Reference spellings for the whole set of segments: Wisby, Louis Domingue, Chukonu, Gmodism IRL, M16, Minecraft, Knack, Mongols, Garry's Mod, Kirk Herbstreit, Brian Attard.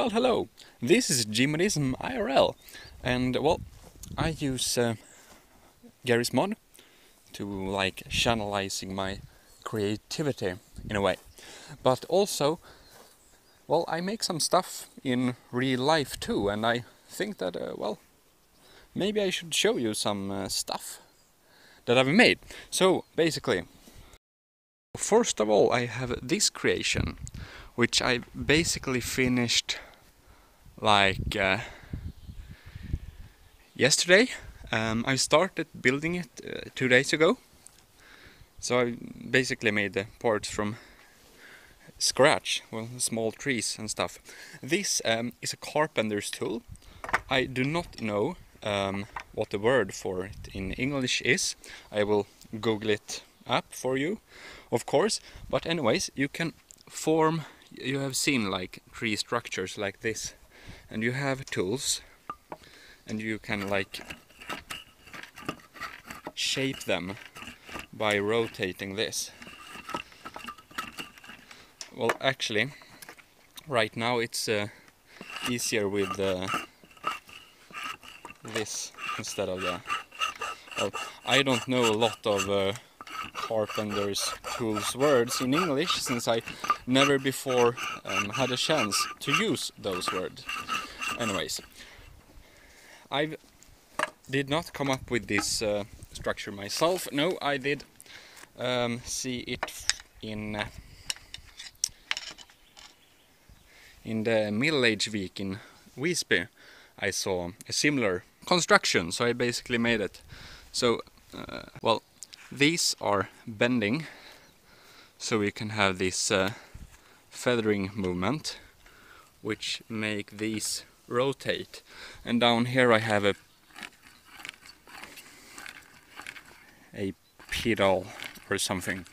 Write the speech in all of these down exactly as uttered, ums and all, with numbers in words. Well, hello, this is Gmodism I R L, and well, I use uh, Garry's Mod to like channelizing my creativity in a way, but also, well, I make some stuff in real life too, and I think that, uh, well, maybe I should show you some uh, stuff that I've made. So, basically, first of all, I have this creation, which I basically finished like uh, yesterday. Um, I started building it uh, two days ago, so I basically made the parts from scratch, well, small trees and stuff. This um, is a carpenter's tool. I do not know um, what the word for it in English is. I will Google it up for you, of course, but anyways, you can form. You have seen like tree structures like this, and you have tools and you can like shape them by rotating this. Well, actually right now it's uh, easier with uh, this instead of the, well, I don't know a lot of uh, carpenter's tools words in English, since I never before um, had a chance to use those words. Anyways, I did not come up with this uh, structure myself. No, I did um, see it in uh, in the Middle Age Week in Wisby. I saw a similar construction, so I basically made it. So, uh, well, these are bending, so we can have this uh, feathering movement, which make these rotate. And down here I have a a pedal or something,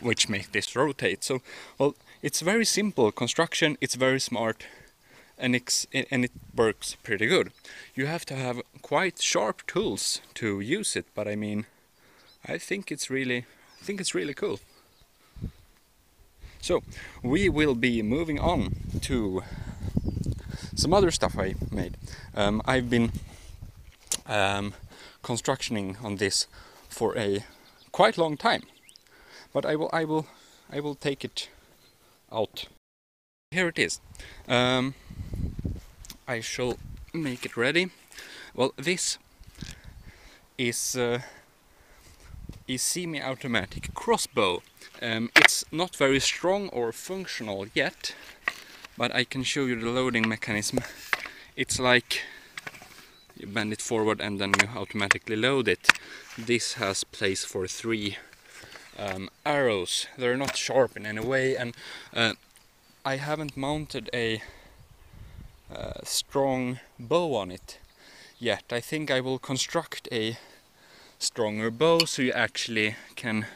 which make this rotate. So, well, it's very simple construction. It's very smart, and it's, and it works pretty good. You have to have quite sharp tools to use it, but I mean, I think it's really, I think it's really cool. So we will be moving on to some other stuff I made. Um, I've been um, constructioning on this for a quite long time, but I will, I will, I will take it out. Here it is. Um, I shall make it ready. Well, this is. Uh, is semi-automatic crossbow. Um, it's not very strong or functional yet, but I can show you the loading mechanism. It's like you bend it forward and then you automatically load it. This has place for three um, arrows. They're not sharp in any way, and uh, I haven't mounted a uh, strong bow on it yet. I think I will construct a stronger bow, so you actually can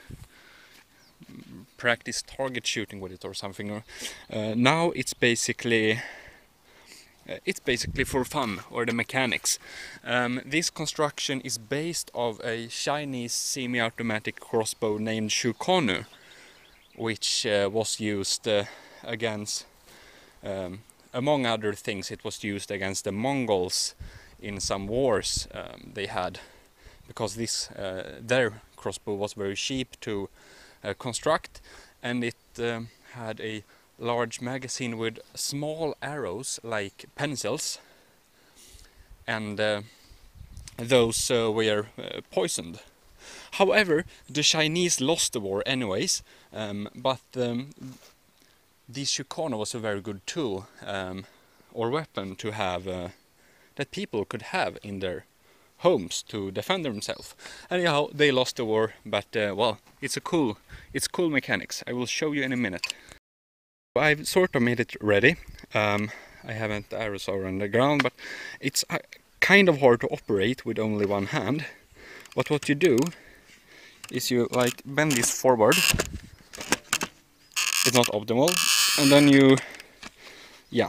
practice target shooting with it or something. Uh, now it's basically uh, it's basically for fun or the mechanics. Um, this construction is based of a Chinese semi-automatic crossbow named Chukonu, which uh, was used uh, against, um, among other things, it was used against the Mongols in some wars um, they had. Because this, uh, their crossbow was very cheap to uh, construct, and it um, had a large magazine with small arrows like pencils, and uh, those uh, were uh, poisoned. However, the Chinese lost the war anyways, um, but um, this Chukonu was a very good tool um, or weapon to have uh, that people could have in their homes to defend themselves. Anyhow, they lost the war, but uh, well, it's a cool, it's cool mechanics. I will show you in a minute. I've sort of made it ready. Um, I haven't arrows are on the ground, but it's uh, kind of hard to operate with only one hand. But what you do is you like bend this forward. It's not optimal, and then you, yeah,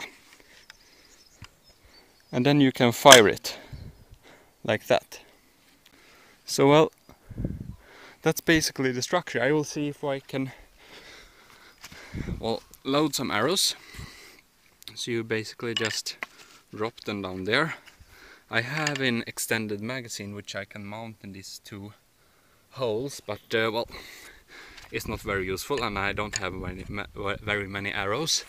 and then you can fire it. Like that. So, well, that's basically the structure. I will see if I can, well, load some arrows. so you basically just drop them down there. I have an extended magazine which I can mount in these two holes, but uh, well, it's not very useful and I don't have many, very many arrows.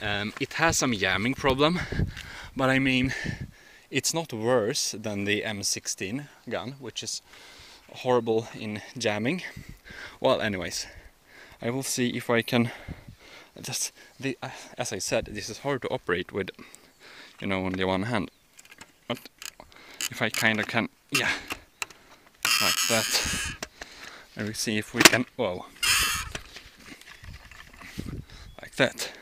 Um, it has some jamming problem, but I mean, it's not worse than the M sixteen gun, which is horrible in jamming. Well, anyways, I will see if I can. Just the, uh, as I said, this is hard to operate with, you know, only one hand. But if I kind of can, yeah, like that. I will see if we can. Whoa, like that.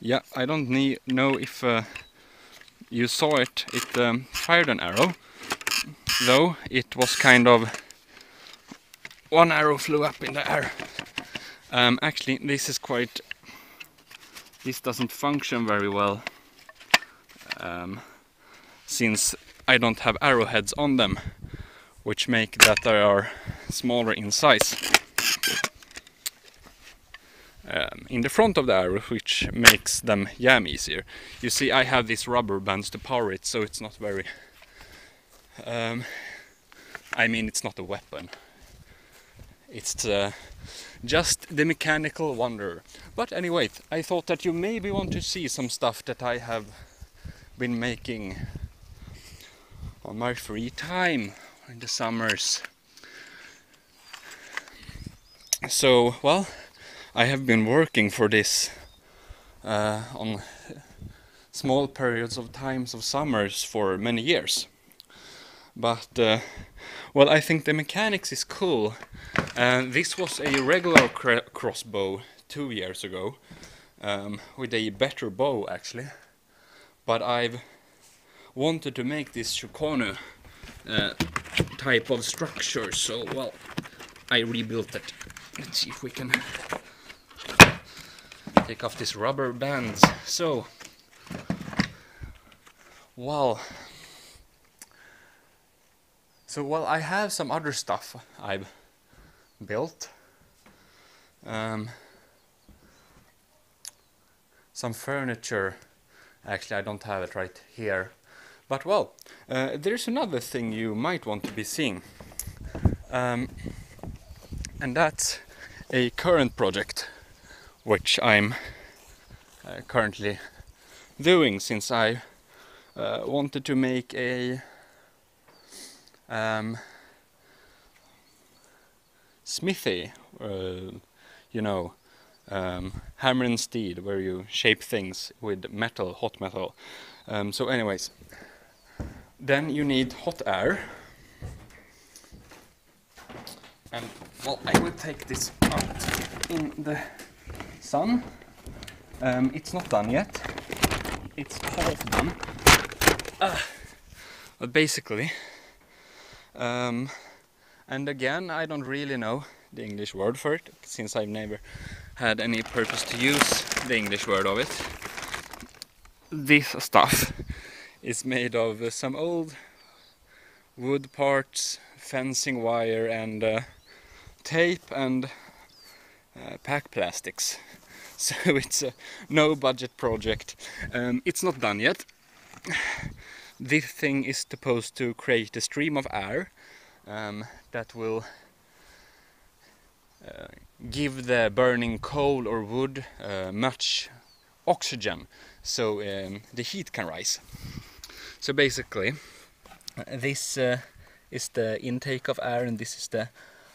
Yeah, I don't need, know if uh, you saw it. It um, fired an arrow, though it was kind of. One arrow flew up in the air. Um, actually, this is quite. This doesn't function very well, um, since I don't have arrowheads on them, which make that they are smaller in size um, in the front of the arrow, which makes them jam easier. You see, I have these rubber bands to power it, so it's not very. Um, I mean, it's not a weapon. It's uh, just the mechanical wonder. But anyway, I thought that you maybe want to see some stuff that I have been making on my free time in the summers. So, well, I have been working for this uh, on small periods of times of summers for many years. But, uh, well, I think the mechanics is cool. Uh, this was a regular cr crossbow two years ago, um, with a better bow, actually. But I've wanted to make this Chukonu uh, type of structure, so, well, I rebuilt it. Let's see if we can take off these rubber bands. So, well... So, well, I have some other stuff I've built. Um, some furniture. Actually, I don't have it right here. But, well, uh, there's another thing you might want to be seeing. Um, and that's a current project, which I'm uh, currently doing, since I uh, wanted to make a... Um, smithy, uh, you know, um, hammer and steed, where you shape things with metal, hot metal. Um, so anyways, then you need hot air. And, well, I will take this out in the sun. Um, it's not done yet. It's half done. Uh, but basically... Um, and again, I don't really know the English word for it, since I've never had any purpose to use the English word of it. This stuff is made of uh, some old wood parts, fencing wire and uh, tape and uh, pack plastics. So it's a no-budget project. Um, it's not done yet. This thing is supposed to create a stream of air um, that will uh, give the burning coal or wood uh, much oxygen, so um, the heat can rise. So basically, this uh, is the intake of air and this is the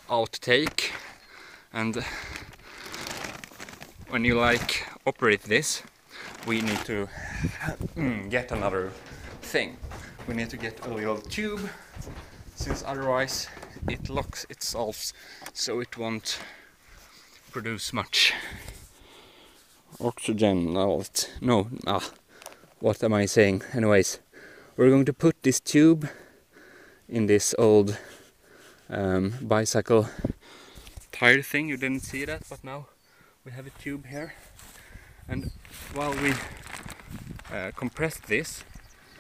outtake. And when you like operate this, we need to get another thing. We need to get a little tube, since otherwise it locks itself, so it won't produce much oxygen. No, no, ah, what am I saying? Anyways, we're going to put this tube in this old um, bicycle tire thing. You didn't see that, but now we have a tube here. And while we uh, compress this,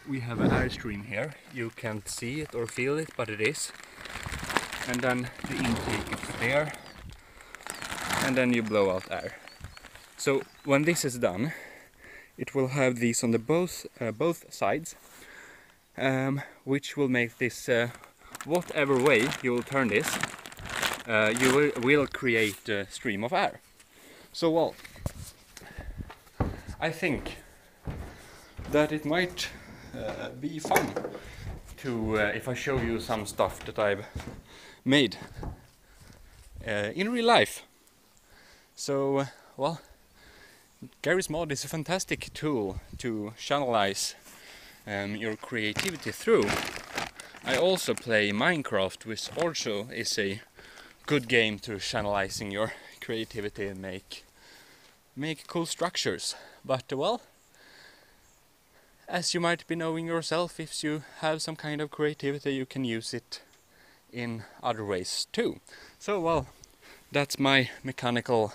we have an air stream here. You can't see it or feel it, but it is. And then the intake is there. And then you blow out air. So when this is done, it will have these on the both uh, both sides, um, which will make this uh, whatever way you will turn this, uh, you will, will create a stream of air. So well, I think that it might uh, be fun to uh, if I show you some stuff that I've made uh, in real life. So uh, well, Garry's Mod is a fantastic tool to channelize um, your creativity through. I also play Minecraft, which also is a good game to channelizing your creativity and make make cool structures. But uh, well, as you might be knowing yourself, if you have some kind of creativity, you can use it in other ways too. So well, that's my mechanical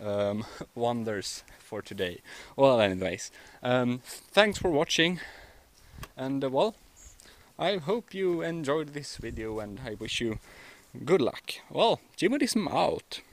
Um, wonders for today. Well, anyways, um, thanks for watching, and uh, well, I hope you enjoyed this video, and I wish you good luck. Well, Gmodism out.